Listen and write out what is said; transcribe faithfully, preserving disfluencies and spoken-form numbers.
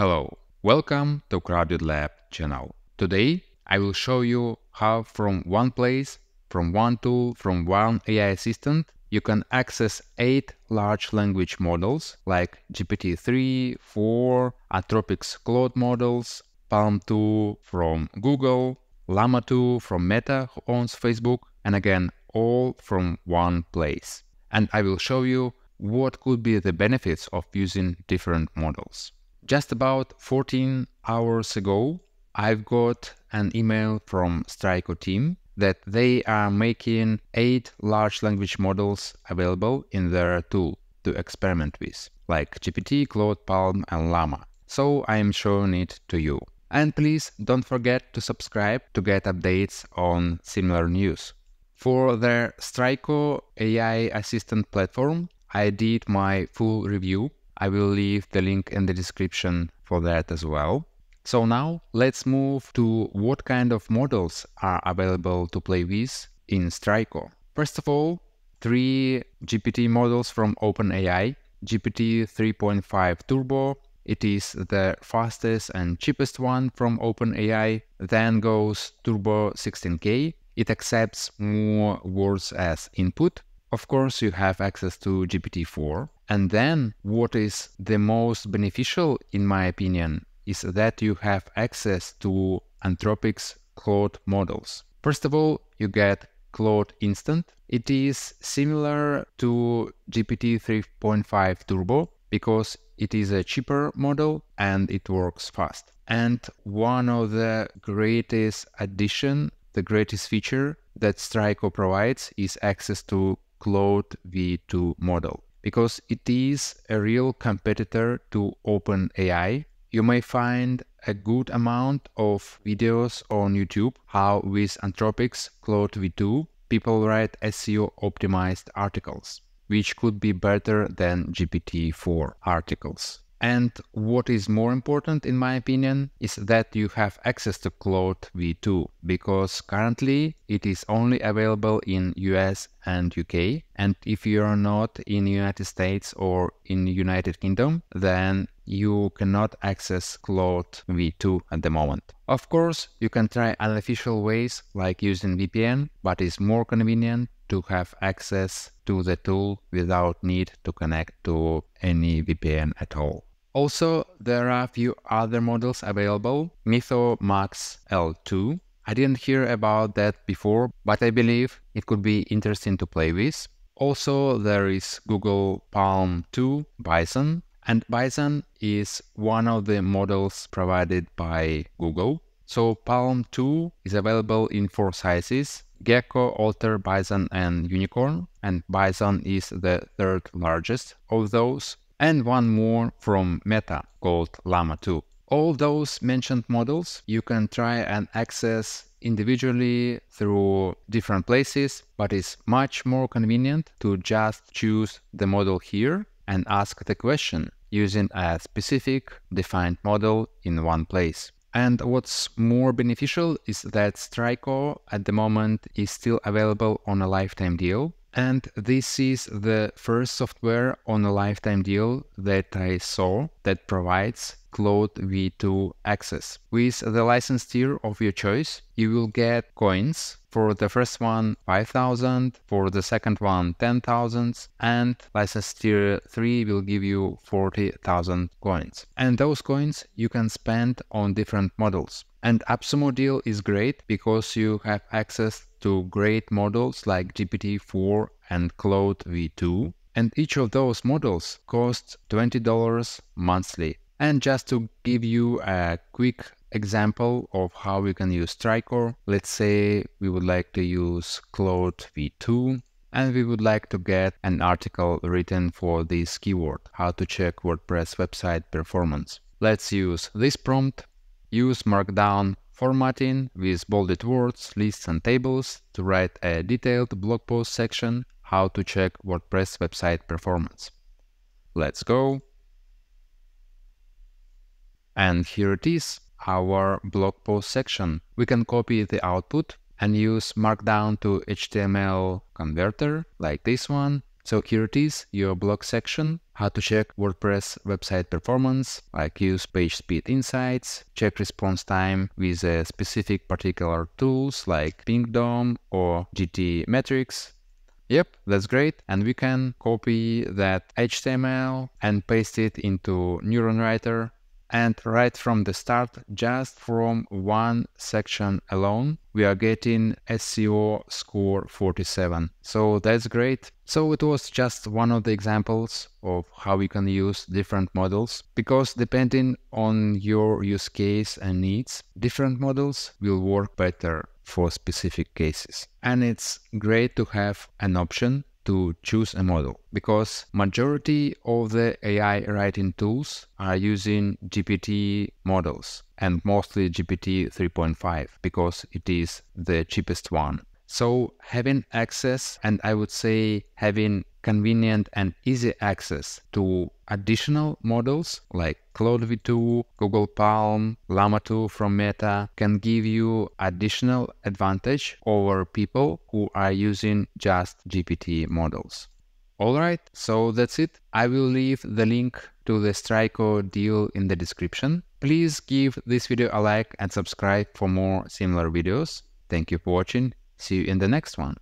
Hello, welcome to CrowdedLab channel. Today I will show you how from one place, from one tool, from one A I assistant, you can access eight large language models like G P T three, four, Anthropic's Claude models, Palm two from Google, Llama two from Meta, who owns Facebook, and again, all from one place. And I will show you what could be the benefits of using different models. Just about fourteen hours ago, I've got an email from Straico team that they are making eight large language models available in their tool to experiment with, like G P T, Claude, Palm, and Llama. So I am showing it to you. And please don't forget to subscribe to get updates on similar news. For their Straico A I assistant platform, I did my full review. I will leave the link in the description for that as well. So now let's move to what kind of models are available to play with in Straico. First of all, three G P T models from OpenAI, G P T three point five Turbo, it is the fastest and cheapest one from OpenAI, then goes Turbo sixteen K, it accepts more words as input. Of course, you have access to G P T four. And then what is the most beneficial, in my opinion, is that you have access to Anthropic's Claude models. First of all, you get Claude Instant. It is similar to G P T three point five Turbo because it is a cheaper model and it works fast. And one of the greatest addition, the greatest feature that Straico provides is access to Claude V two model, because it is a real competitor to OpenAI. You may find a good amount of videos on YouTube how with Anthropic's Claude V two people write S E O optimized articles, which could be better than G P T four articles. And what is more important, in my opinion, is that you have access to Claude V two, because currently it is only available in U S and U K. And if you are not in the United States or in the United Kingdom, then you cannot access Claude V two at the moment. Of course, you can try unofficial ways like using V P N, but it's more convenient to have access to the tool without need to connect to any V P N at all. Also, there are a few other models available. Mytho Max L two. I didn't hear about that before, but I believe it could be interesting to play with. Also, there is Google Palm two Bison. And Bison is one of the models provided by Google. So Palm two is available in four sizes: Gecko, Ultra, Bison, and Unicorn. And Bison is the third largest of those. And one more from Meta called Llama two. All those mentioned models you can try and access individually through different places, but it's much more convenient to just choose the model here and ask the question using a specific defined model in one place. And what's more beneficial is that Straico at the moment is still available on a lifetime deal. And this is the first software on a lifetime deal that I saw that provides Claude V two access. With the license tier of your choice, you will get coins. For the first one, five thousand, for the second one, ten thousand, and license tier three will give you forty thousand coins. And those coins you can spend on different models. And AppSumo deal is great because you have access to great models like G P T four and Claude V two. And each of those models costs twenty dollars monthly. And just to give you a quick example of how we can use Straico, let's say we would like to use Claude V two and we would like to get an article written for this keyword, how to check WordPress website performance. Let's use this prompt, use Markdown formatting with bolded words, lists and tables to write a detailed blog post section, how to check WordPress website performance. Let's go. And here it is, our blog post section. We can copy the output and use Markdown to H T M L converter like this one. So here it is, your blog section, how to check WordPress website performance, like use PageSpeed Insights, check response time with a specific particular tools like Pingdom or G T Metrics. Yep, that's great. And we can copy that H T M L and paste it into NeuronWriter. And right from the start, just from one section alone, we are getting S E O score forty-seven. So that's great. So it was just one of the examples of how we can use different models, because depending on your use case and needs, different models will work better for specific cases. And it's great to have an option to choose a model, because majority of the A I writing tools are using G P T models, and mostly G P T three point five, because it is the cheapest one. So having access, and I would say having convenient and easy access to additional models like Claude V two, Google Palm, Llama two from Meta, can give you additional advantage over people who are using just G P T models. All right, so that's it. I will leave the link to the Straico deal in the description. Please give this video a like and subscribe for more similar videos. Thank you for watching. See you in the next one.